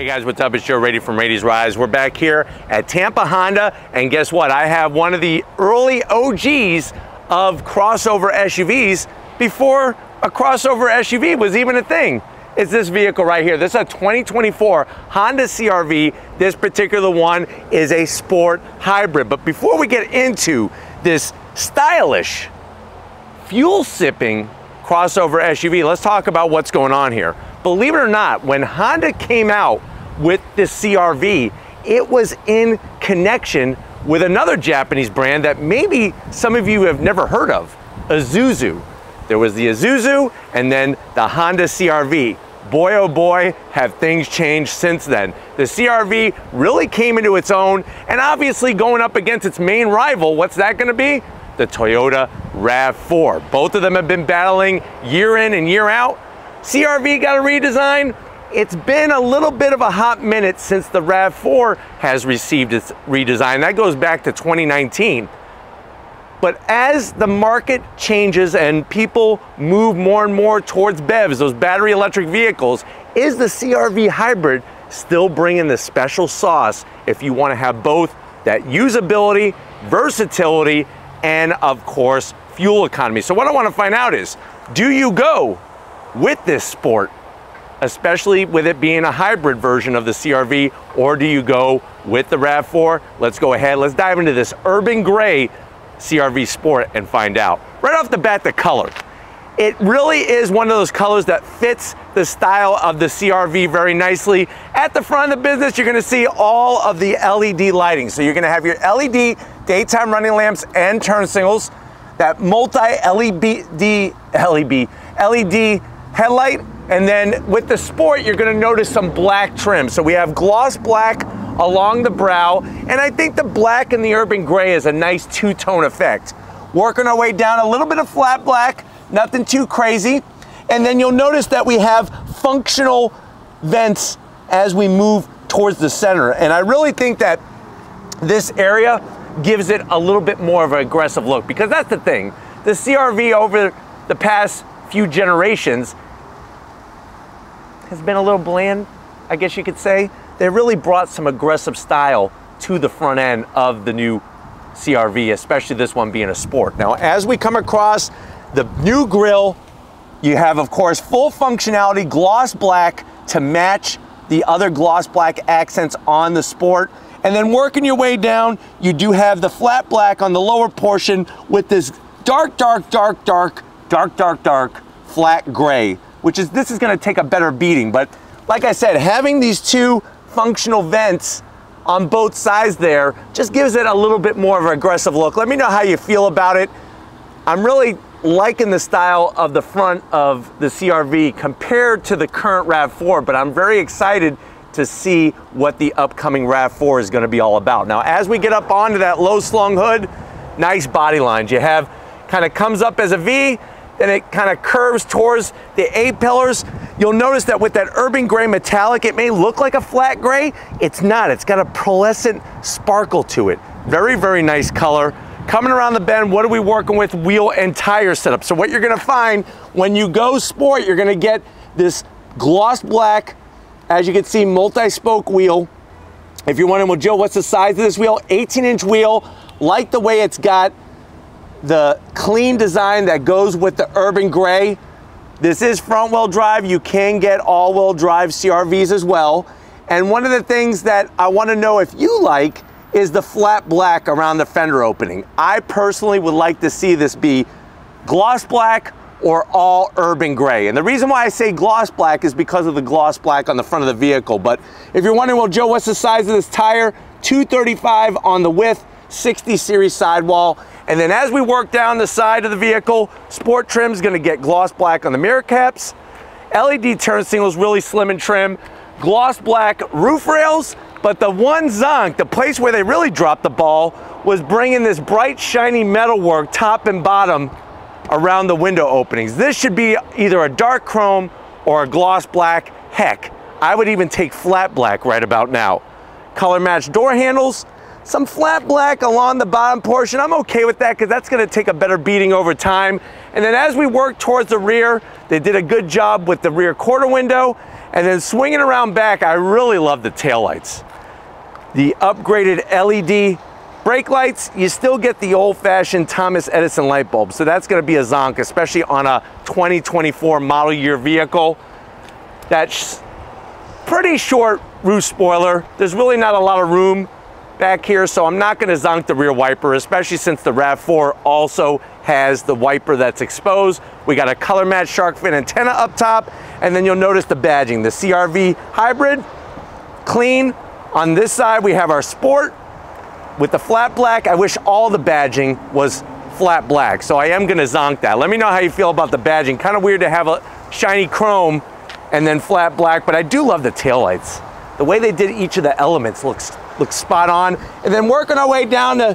Hey guys, what's up? It's Joe Rady from Rady's Rise. We're back here at Tampa Honda, and guess what? I have one of the early OGs of crossover SUVs before a crossover SUV was even a thing. It's this vehicle right here. This is a 2024 Honda CRV. This particular one is a sport hybrid. But before we get into this stylish, fuel-sipping crossover SUV, let's talk about what's going on here. Believe it or not, when Honda came out with the CR-V, it was in connection with another Japanese brand that maybe some of you have never heard of, Isuzu. There was the Isuzu and then the Honda CR-V. Boy, oh boy, have things changed since then. The CR-V really came into its own, and obviously going up against its main rival, what's that gonna be? The Toyota RAV4. Both of them have been battling year in and year out. CR-V got a redesign. It's been a little bit of a hot minute since the RAV4 has received its redesign. That goes back to 2019. But as the market changes and people move more and more towards BEVs, those battery electric vehicles, is the CR-V hybrid still bringing the special sauce if you want to have both that usability, versatility, and of course, fuel economy? So what I want to find out is, do you go with this sport, especially with it being a hybrid version of the CR-V, or do you go with the RAV4? Let's go ahead, let's dive into this urban gray CR-V Sport and find out. Right off the bat, the color. It really is one of those colors that fits the style of the CR-V very nicely. At the front of the business, you're gonna see all of the LED lighting. So you're gonna have your LED daytime running lamps and turn signals, that multi-LED headlight, and then with the Sport, you're gonna notice some black trim. So we have gloss black along the brow, and I think the black and the urban gray is a nice two-tone effect. Working our way down, a little bit of flat black, nothing too crazy, and then you'll notice that we have functional vents as we move towards the center, and I really think that this area gives it a little bit more of an aggressive look, because that's the thing. The CR-V over the past few generations has been a little bland, I guess you could say. They really brought some aggressive style to the front end of the new CR-V, especially this one being a sport. Now, as we come across the new grille, you have, of course, full functionality, gloss black to match the other gloss black accents on the sport. And then working your way down, you do have the flat black on the lower portion with this dark flat gray, which is, this is gonna take a better beating. But like I said, having these two functional vents on both sides there just gives it a little bit more of an aggressive look. Let me know how you feel about it. I'm really liking the style of the front of the CR-V compared to the current RAV4, but I'm very excited to see what the upcoming RAV4 is gonna be all about. Now, as we get up onto that low slung hood, nice body lines. You have, kind of comes up as a V, then it kind of curves towards the A pillars. You'll notice that with that urban gray metallic, it may look like a flat gray. It's not, it's got a pearlescent sparkle to it. Very, very nice color. Coming around the bend, what are we working with? Wheel and tire setup. So what you're gonna find when you go sport, you're gonna get this gloss black, as you can see, multi-spoke wheel. If you're wondering, well, Joe, what's the size of this wheel? 18-inch wheel. Like the way it's got the clean design that goes with the urban gray. This is front-wheel drive. You can get all-wheel drive CR-Vs as well. And one of the things that I want to know if you like is the flat black around the fender opening. I personally would like to see this be gloss black or all urban gray. And the reason why I say gloss black is because of the gloss black on the front of the vehicle. But if you're wondering, well, Joe, what's the size of this tire? 235 on the width, 60 series sidewall. And then as we work down the side of the vehicle, sport trim is gonna get gloss black on the mirror caps, LED turn signals, really slim and trim, gloss black roof rails. But the one zonk, the place where they really dropped the ball, was bringing this bright, shiny metalwork top and bottom around the window openings. This should be either a dark chrome or a gloss black. Heck, I would even take flat black right about now. Color matched door handles, some flat black along the bottom portion. I'm okay with that because that's gonna take a better beating over time. And then as we work towards the rear, they did a good job with the rear quarter window. And then swinging around back, I really love the taillights. The upgraded LED brake lights, you still get the old-fashioned Thomas Edison light bulb. So that's going to be a zonk, especially on a 2024 model year vehicle. That's pretty short roof spoiler. There's really not a lot of room back here, so I'm not going to zonk the rear wiper, especially since the RAV4 also has the wiper that's exposed. We got a color match shark fin antenna up top, and then you'll notice the badging. The CR-V hybrid, clean. On this side, we have our sport with the flat black. I wish all the badging was flat black, so I am going to zonk that. Let me know how you feel about the badging. Kind of weird to have a shiny chrome and then flat black, but I do love the taillights. The way they did each of the elements looks spot on. And then working our way down to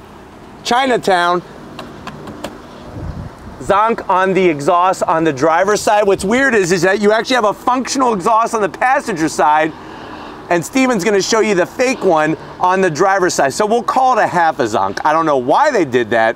Chinatown, zonk on the exhaust on the driver's side. What's weird is that you actually have a functional exhaust on the passenger side, and Stephen's gonna show you the fake one on the driver's side. So we'll call it a half a zonk. I don't know why they did that,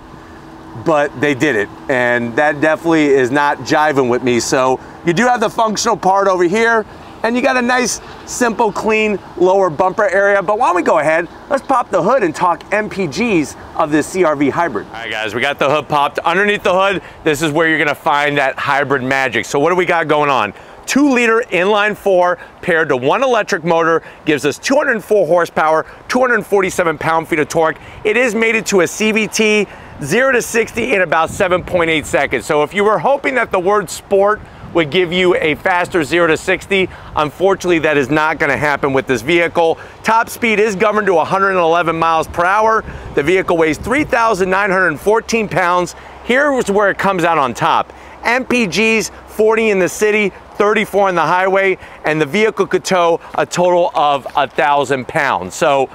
but they did it. And that definitely is not jiving with me. So you do have the functional part over here, and you got a nice, simple, clean lower bumper area. But why don't we go ahead, let's pop the hood and talk MPGs of this CR-V hybrid. All right, guys, we got the hood popped. Underneath the hood, this is where you're gonna find that hybrid magic. So what do we got going on? 2-liter inline four paired to one electric motor gives us 204 horsepower, 247 pound-feet of torque. It is mated to a CVT, 0 to 60 in about 7.8 seconds. So if you were hoping that the word sport would give you a faster 0 to 60. Unfortunately, that is not going to happen with this vehicle. Top speed is governed to 111 miles per hour. The vehicle weighs 3,914 pounds. Here's where it comes out on top. MPGs, 40 in the city, 34 on the highway, and the vehicle could tow a total of 1,000 pounds. So,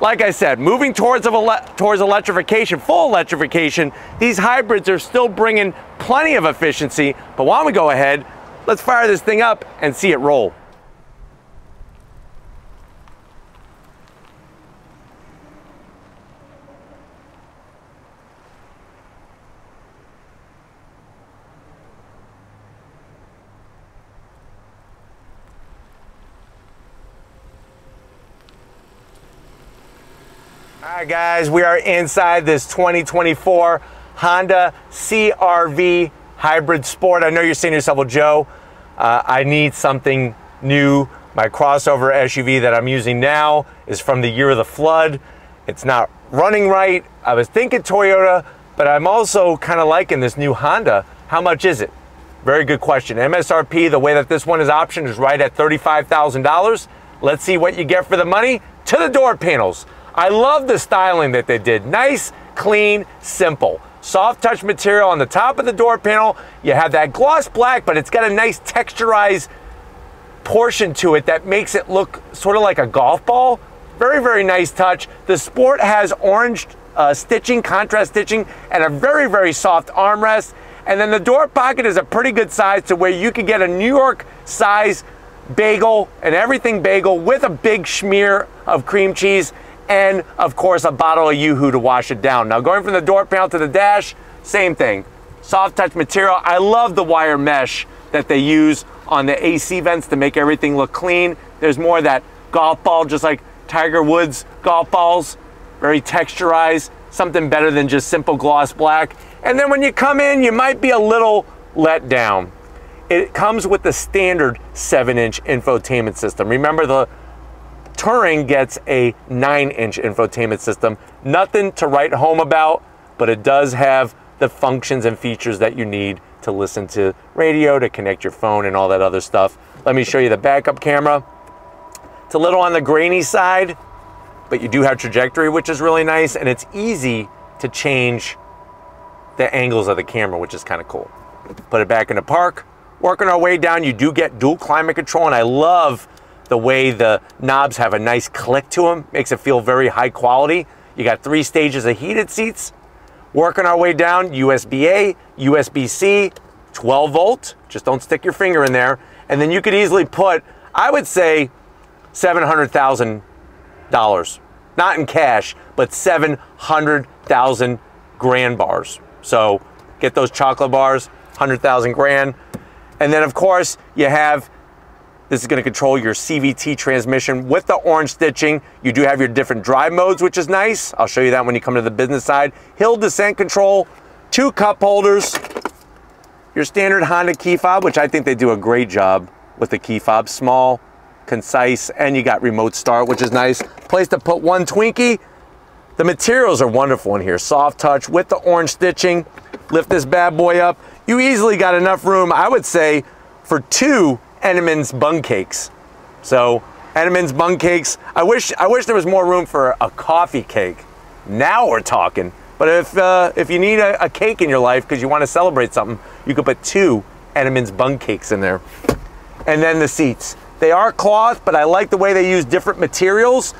like I said, moving towards electrification, full electrification, these hybrids are still bringing plenty of efficiency, but why don't we go ahead, let's fire this thing up and see it roll. All right, guys, we are inside this 2024 Honda CR-V Hybrid Sport. I know you're saying to yourself, well, Joe, I need something new. My crossover SUV that I'm using now is from the year of the flood. It's not running right. I was thinking Toyota, but I'm also kind of liking this new Honda. How much is it? Very good question. MSRP, the way that this one is optioned, is right at $35,000. Let's see what you get for the money. To the door panels. I love the styling that they did. Nice, clean, simple. Soft touch material on the top of the door panel. You have that gloss black, but it's got a nice texturized portion to it that makes it look sort of like a golf ball. Very, very nice touch. The Sport has orange stitching, contrast stitching, and a very, very soft armrest. And then the door pocket is a pretty good size to where you can get a New York size bagel, an everything bagel with a big schmear of cream cheese, and of course a bottle of Yoohoo to wash it down. Now going from the door panel to the dash, same thing. Soft touch material. I love the wire mesh that they use on the AC vents to make everything look clean. There's more of that golf ball, just like Tiger Woods golf balls, very texturized, something better than just simple gloss black. And then when you come in, you might be a little let down. It comes with the standard 7-inch infotainment system. Remember, the Touring gets a 9-inch infotainment system. Nothing to write home about, but it does have the functions and features that you need to listen to radio, to connect your phone, and all that other stuff. Let me show you the backup camera. It's a little on the grainy side, but you do have trajectory, which is really nice, and it's easy to change the angles of the camera, which is kind of cool. Put it back into park. Working our way down, you do get dual climate control, and I love the way the knobs have a nice click to them. Makes it feel very high quality. You got 3 stages of heated seats. Working our way down, USB-A, USB-C, 12 volt, just don't stick your finger in there. And then you could easily put, I would say, $700,000. Not in cash, but 700,000 grand bars. So get those chocolate bars. $100,000 grand. And then of course you have, this is going to control your CVT transmission with the orange stitching. You do have your different drive modes, which is nice. I'll show you that when you come to the business side. Hill descent control, 2 cup holders, your standard Honda key fob, which I think they do a great job with the key fob. Small, concise, and you got remote start, which is nice. Place to put one Twinkie. The materials are wonderful in here. Soft touch with the orange stitching. Lift this bad boy up. You easily got enough room, I would say, for 2 Edemann's bung cakes. So Edemann's bung cakes. I wish there was more room for a coffee cake. Now we're talking. But if you need a cake in your life because you want to celebrate something, you could put 2 Edemann's bun cakes in there. And then the seats. They are cloth, but I like the way they use different materials.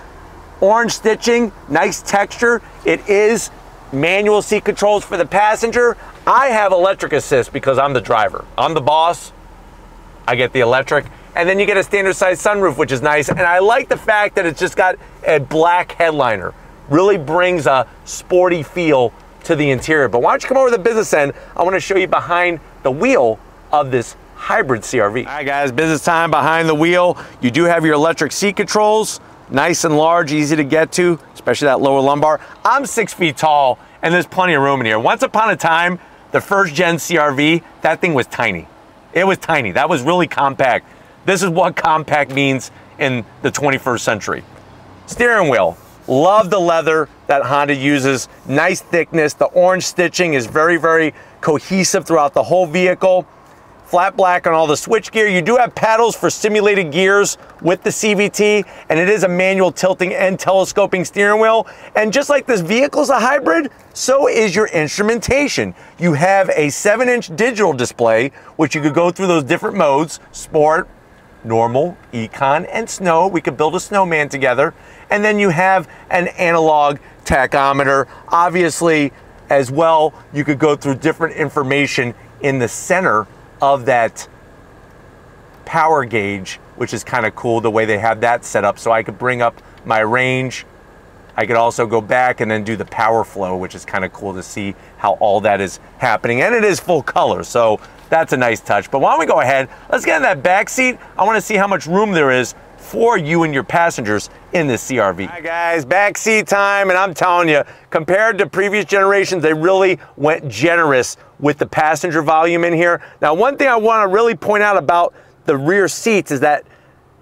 Orange stitching, nice texture. It is manual seat controls for the passenger. I have electric assist because I'm the driver. I'm the boss. I get the electric. And then you get a standard size sunroof, which is nice. And I like the fact that it's just got a black headliner. Really brings a sporty feel to the interior. But why don't you come over to the business end? I want to show you behind the wheel of this hybrid CR-V. All right, guys, business time behind the wheel. You do have your electric seat controls, nice and large, easy to get to, especially that lower lumbar. I'm 6 feet tall, and there's plenty of room in here. Once upon a time, the first gen CR-V, that thing was tiny. It was tiny. That was really compact. This is what compact means in the 21st century. Steering wheel. Love the leather that Honda uses. Nice thickness. The orange stitching is very, very cohesive throughout the whole vehicle. Flat black on all the switch gear. You do have paddles for simulated gears with the CVT, and it is a manual tilting and telescoping steering wheel. And just like this vehicle's a hybrid, so is your instrumentation. You have a 7-inch digital display, which you could go through those different modes, sport, normal, econ, and snow. We could build a snowman together. And then you have an analog tachometer. Obviously, as well, you could go through different information in the center of that power gauge, which is kind of cool the way they have that set up. So I could bring up my range. I could also go back and then do the power flow, which is kind of cool to see how all that is happening. And it is full color, so that's a nice touch. But why don't we go ahead, let's get in that back seat. I want to see how much room there is for you and your passengers in this CR-V. All right, guys, back seat time. And I'm telling you, compared to previous generations, they really went generous with the passenger volume in here. Now, one thing I want to really point out about the rear seats is that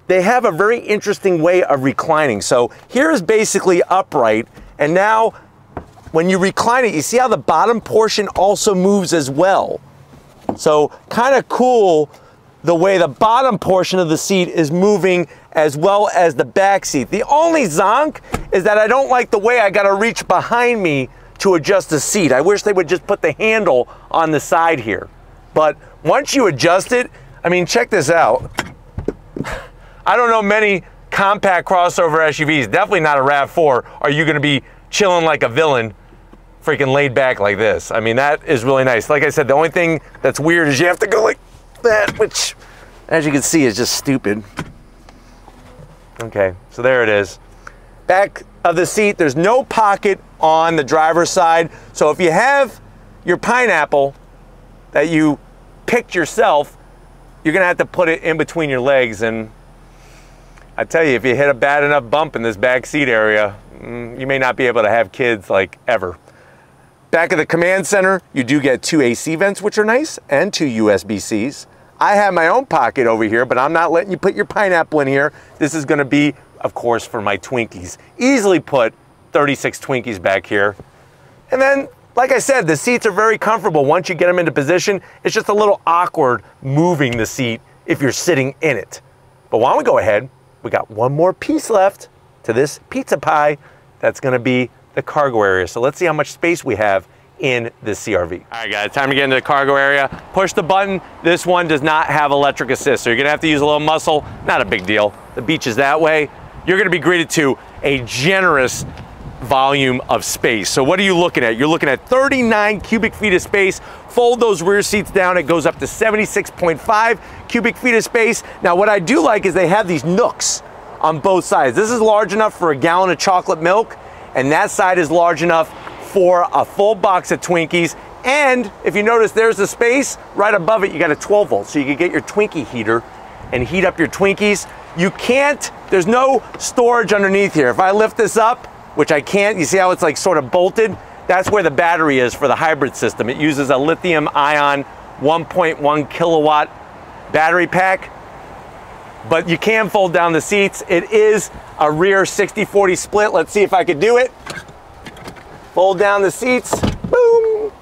they have a very interesting way of reclining. So here is basically upright, and now when you recline it, you see how the bottom portion also moves as well. So kind of cool the way the bottom portion of the seat is moving as well as the back seat. The only zonk is that I don't like the way I got to reach behind me to adjust the seat. I wish they would just put the handle on the side here. But once you adjust it, I mean, check this out. I don't know many compact crossover SUVs, definitely not a RAV4, are you going to be chilling like a villain, freaking laid back like this. I mean, that is really nice. Like I said, the only thing that's weird is you have to go like that, which, as you can see, is just stupid. Okay, so there it is. Back of the seat, there's no pocket on the driver's side. So if you have your pineapple that you picked yourself, you're going to have to put it in between your legs. And I tell you, if you hit a bad enough bump in this back seat area, you may not be able to have kids like ever. Back at the command center, you do get 2 AC vents, which are nice, and 2 USB-Cs. I have my own pocket over here, but I'm not letting you put your pineapple in here. This is going to be, of course, for my Twinkies. Easily put 36 Twinkies back here. And then, like I said, the seats are very comfortable. Once you get them into position, it's just a little awkward moving the seat if you're sitting in it. But why don't we go ahead? We got one more piece left to this pizza pie. That's going to be the cargo area. So let's see how much space we have in this CR-V. All right, guys, time to get into the cargo area. Push the button. This one does not have electric assist, so you're gonna have to use a little muscle. Not a big deal. The beach is that way. You're gonna be greeted to a generous volume of space. So what are you looking at? You're looking at 39 cubic feet of space. Fold those rear seats down, it goes up to 76.5 cubic feet of space. Now, what I do like is they have these nooks on both sides. This is large enough for a gallon of chocolate milk, and that side is large enough for a full box of Twinkies And if you notice, there's the space right above it. You got a 12 volt, so you can get your Twinkie heater and heat up your Twinkies. You can't, there's no storage underneath here. If I lift this up, which I can't, you see how it's like sort of bolted? That's where the battery is for the hybrid system. It uses a lithium ion 1.1 kilowatt battery pack, but you can fold down the seats. It is a rear 60-40 split. Let's see if I could do it. Fold down the seats, boom.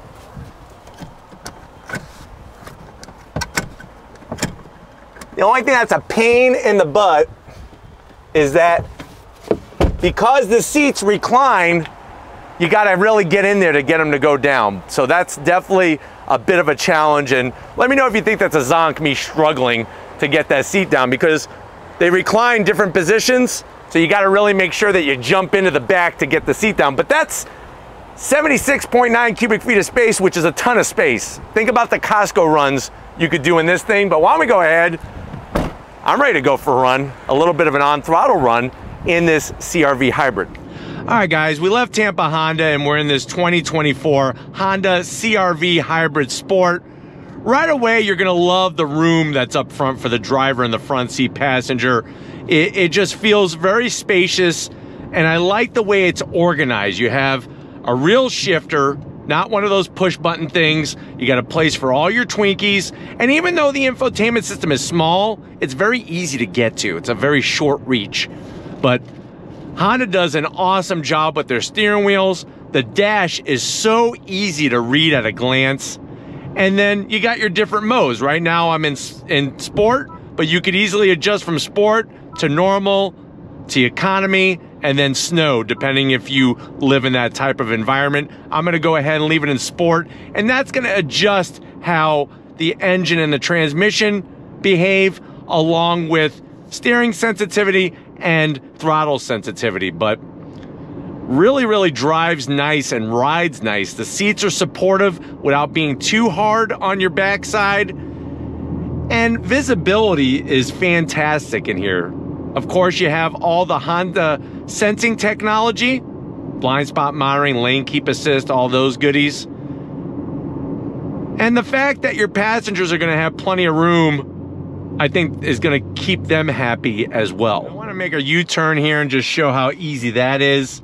The only thing that's a pain in the butt is that because the seats recline, you gotta really get in there to get them to go down. So that's definitely a bit of a challenge. And let me know if you think that's a zonk, me struggling to get that seat down, because they recline different positions. So you gotta really make sure that you jump into the back to get the seat down. But that's 76.9 cubic feet of space, which is a ton of space. Think about the Costco runs you could do in this thing. But why don't we go ahead? I'm ready to go for a run, a little bit of an on-throttle run in this CR-V hybrid. All right, guys, we left Tampa Honda and we're in this 2024 Honda CR-V hybrid sport. Right away, you're gonna love the room that's up front for the driver and the front seat passenger. It just feels very spacious, and I like the way it's organized. You have a real shifter, not one of those push button things. You got a place for all your Twinkies. And even though the infotainment system is small, it's very easy to get to. It's a very short reach. But Honda does an awesome job with their steering wheels. The dash is so easy to read at a glance. And then you got your different modes. Right now I'm in sport, but you could easily adjust from sport to normal, to economy, and then snow, depending if you live in that type of environment. I'm gonna go ahead and leave it in sport, and that's gonna adjust how the engine and the transmission behave, along with steering sensitivity and throttle sensitivity. But really drives nice and rides nice. The seats are supportive without being too hard on your backside, and visibility is fantastic in here. Of course, you have all the Honda sensing technology, blind spot monitoring, lane keep assist, all those goodies. And the fact that your passengers are going to have plenty of room, I think, is going to keep them happy as well. I want to make a U-turn here and just show how easy that is.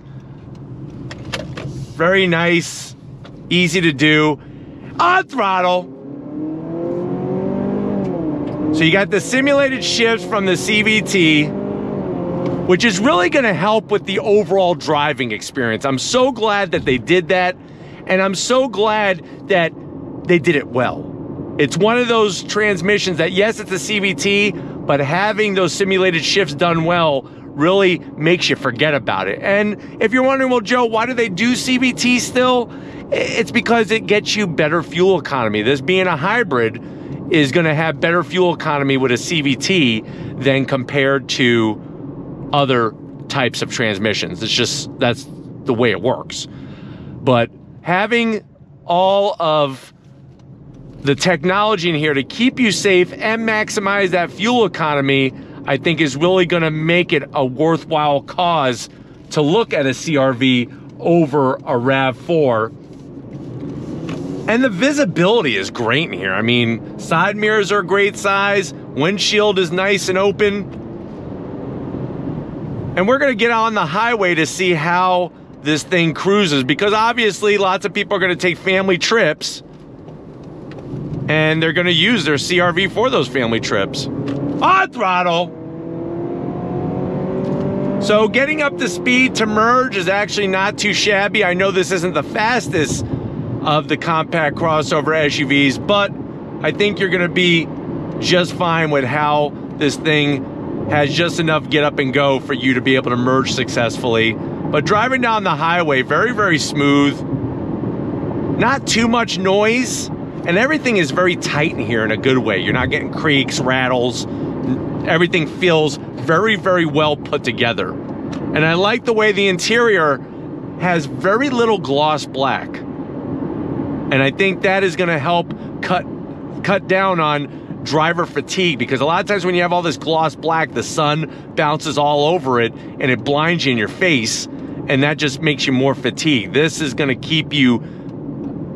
Very nice, easy to do. On throttle. So you got the simulated shifts from the CVT, which is really gonna help with the overall driving experience. I'm so glad that they did that, and I'm so glad that they did it well. It's one of those transmissions that, yes, it's a CVT, but having those simulated shifts done well really makes you forget about it. And if you're wondering, well, Joe, why do they do CVT still? It's because it gets you better fuel economy. This being a hybrid is gonna have better fuel economy with a CVT than compared to other types of transmissions. It's just, that's the way it works. But having all of the technology in here to keep you safe and maximize that fuel economy, I think, is really gonna make it a worthwhile cause to look at a CR-V over a RAV4. And the visibility is great in here. I mean, side mirrors are a great size, windshield is nice and open. And we're gonna get on the highway to see how this thing cruises, because obviously lots of people are gonna take family trips and they're gonna use their CR-V for those family trips. On throttle! So getting up to speed to merge is actually not too shabby. I know this isn't the fastest of the compact crossover SUVs, but I think you're gonna be just fine with how this thing has just enough get up and go for you to be able to merge successfully. But driving down the highway, very smooth, not too much noise, and everything is very tight in here in a good way. You're not getting creaks, rattles. Everything feels very well put together. And I like the way the interior has very little gloss black. And I think that is gonna help cut down on driver fatigue, because a lot of times when you have all this gloss black, the sun bounces all over it and it blinds you in your face, and that just makes you more fatigued. This is going to keep you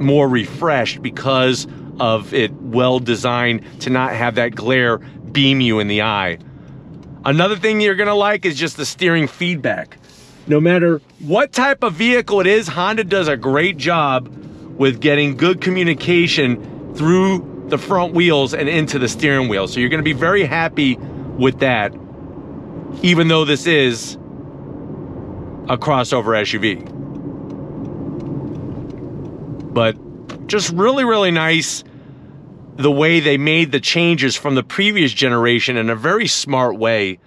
more refreshed because of it well designed to not have that glare beam you in the eye. Another thing you're gonna like is just the steering feedback. No matter what type of vehicle it is, Honda does a great job with getting good communication through the front wheels and into the steering wheel. So you're gonna be very happy with that, even though this is a crossover SUV. But just really, really nice the way they made the changes from the previous generation in a very smart way,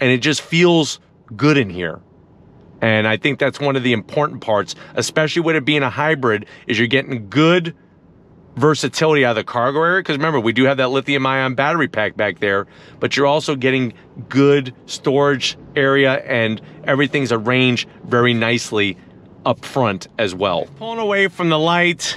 and it just feels good in here. And I think that's one of the important parts, especially with it being a hybrid, is you're getting good versatility out of the cargo area, because remember, we do have that lithium-ion battery pack back there, but you're also getting good storage area, and everything's arranged very nicely up front as well. Pulling away from the light,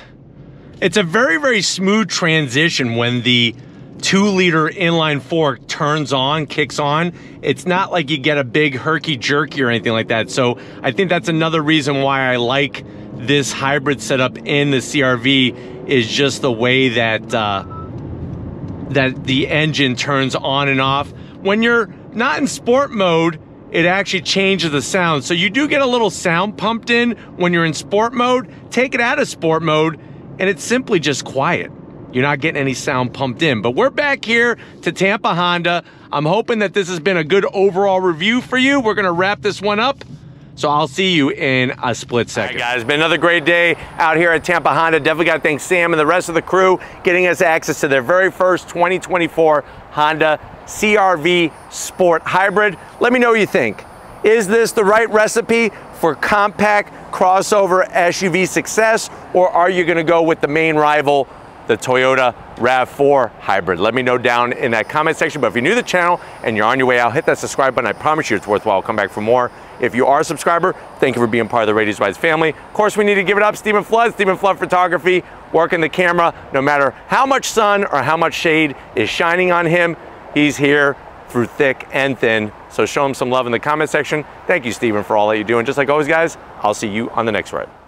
it's a very, very smooth transition when the 2-liter inline four turns on, kicks on. It's not like you get a big herky-jerky or anything like that. So I think that's another reason why I like this hybrid setup in the CR-V, is just the way that the engine turns on and off. When you're not in sport mode, it actually changes the sound. So you do get a little sound pumped in when you're in sport mode. Take it out of sport mode and it's simply just quiet. You're not getting any sound pumped in. But we're back here to Tampa Honda. I'm hoping that this has been a good overall review for you. We're gonna wrap this one up. So I'll see you in a split second. All right, guys, been another great day out here at Tampa Honda. Definitely gotta thank Sam and the rest of the crew getting us access to their very first 2024 Honda CR-V Sport Hybrid. Let me know what you think. Is this the right recipe for compact crossover SUV success, or are you gonna go with the main rival, the Toyota RAV4 Hybrid? Let me know down in that comment section. But if you're new to the channel and you're on your way out, hit that subscribe button. I promise you it's worthwhile. I'll come back for more. If you are a subscriber, thank you for being part of the Rady's Rise family. Of course, we need to give it up. Stephen Flood Photography, working the camera. No matter how much sun or how much shade is shining on him, he's here through thick and thin. So show him some love in the comment section. Thank you, Stephen, for all that you're doing. Just like always, guys, I'll see you on the next ride.